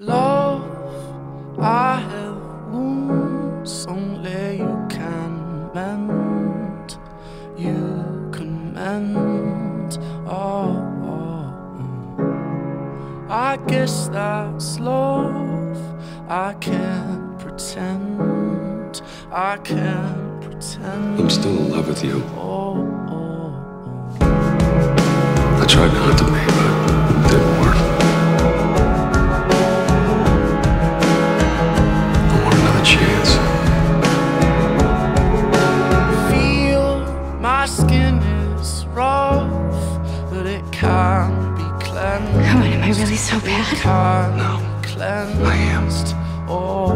Love, I have wounds only you can mend. You can mend. Oh, I guess that's love. I can't pretend. I can't pretend. I'm still in love with you. Oh. I tried not to be. My skin is rough, but it can be cleansed. Come on, am I really so bad? No, I am. Oh.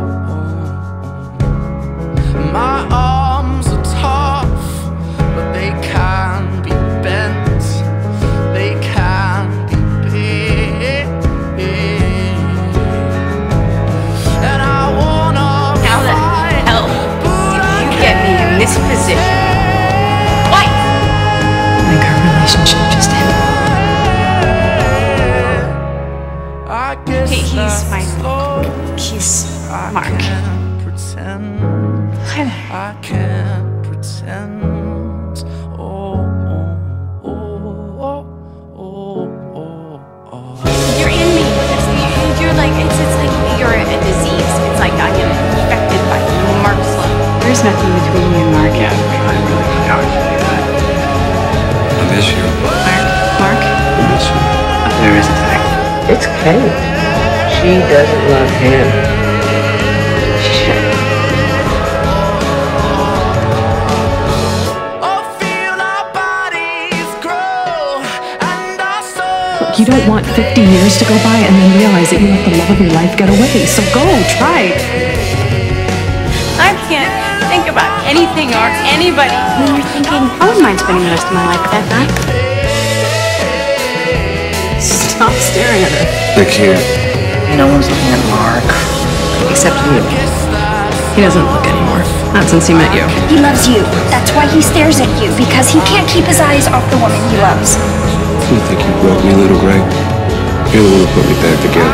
My arms are tough, but they can be bent. They can be bent. And I wanna How the hell did you get me in this position? He's my Mark. He's Mark. I can't pretend. Hi there. I can't pretend. Oh. You're in me. You're like it's like you're a disease. It's like I am infected by Mark's love. There's nothing between me and Mark. Yeah, I really doubt you do that. I miss you, Mark. I miss you. There is a thing. It's Kate. She doesn't love him. She should. You don't want 50 years to go by and then realize that you let the love of your life get away. So go, try. I can't think about anything or anybody. When you're thinking, I wouldn't mind spending the rest of my life with that guy. Stop staring at her. I can't. No one's looking at Mark, except you. He doesn't look anymore, not since he met you. He loves you. That's why he stares at you, because he can't keep his eyes off the woman he loves. You think you broke me, little Greg? You're the one who put me back together.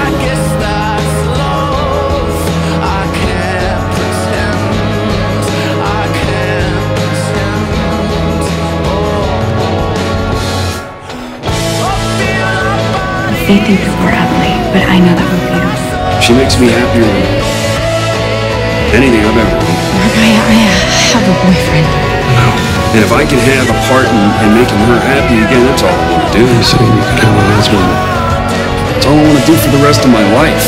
They think that we're ugly, but I know that we're beautiful. She makes me happier than anything I've ever been. Mark, I have a boyfriend. No. And if I can have a part in making her happy again, that's all I want to do. So you can have a husband. That's all I want to do for the rest of my life.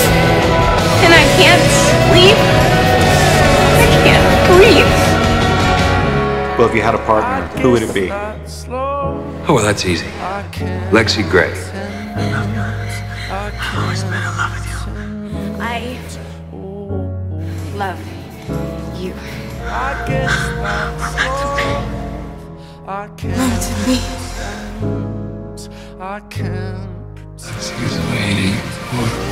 And I can't sleep. I can't breathe. Well, if you had a partner, who would it be? Oh, well, that's easy. Lexie Grey. I've always been in love with you. I love you. Love to me. Excuse me.